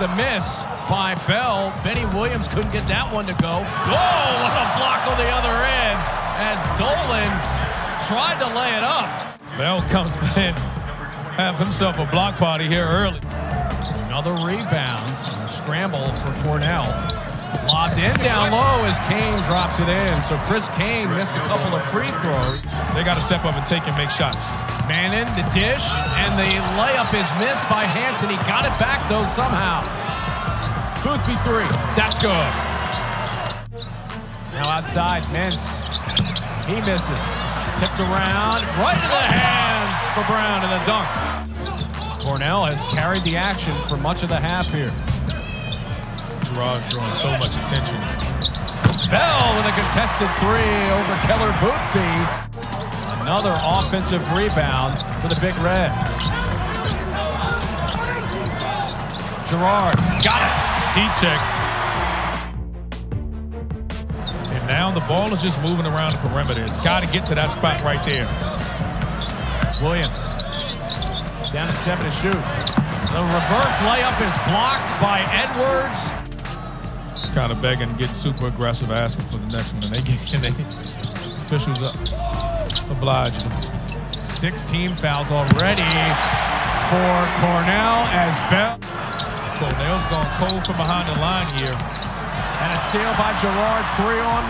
with the miss by Bell. Benny Williams couldn't get that one to go. Oh, what a block on the other end as Dolan tried to lay it up. Bell comes in, have himself a block party here early. Another rebound, scramble for Cornell. Lobbed in down low as Kane drops it in. So Chris Kane missed a couple of free throws. They got to step up and take and make shots. Manning, the dish, and the layup is missed by Hanson. He got it back, though, somehow. Boothby three. That's good. Now outside, Mintz. He misses. Tipped around, right into the hands for Brown in the dunk. Cornell has carried the action for much of the half here. Girard drawing so much attention. Bell with a contested three over Keller Boothby. Another offensive rebound for the Big Red. Girard got it. Heat check. And now the ball is just moving around the perimeter. It's got to get to that spot right there. Williams down to 7 to shoot. The reverse layup is blocked by Edwards. Kind of begging, getting super aggressive, asking for the next one, and they get officials up. Obliged. 16 fouls already for Cornell as Bell. Cornell's gone cold from behind the line here, and a steal by Girard, 3-on-1.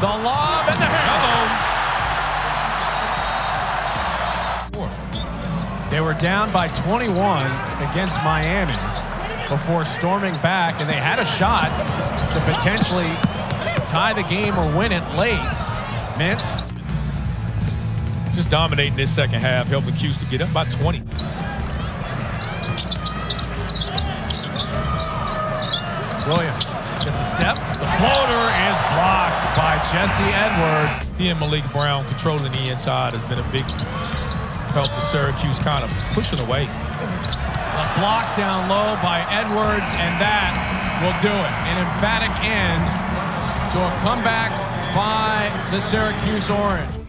The lob and the handle. They were down by 21 against Miami before storming back, and they had a shot to potentially tie the game or win it late. Mintz just dominating this second half, helping Cuse to get up by 20. Williams gets a step. The floater is blocked by Jesse Edwards. He and Malik Brown controlling the inside has been a big help to Syracuse, kind of pushing away. A block down low by Edwards, and that will do it. An emphatic end to a comeback by the Syracuse Orange.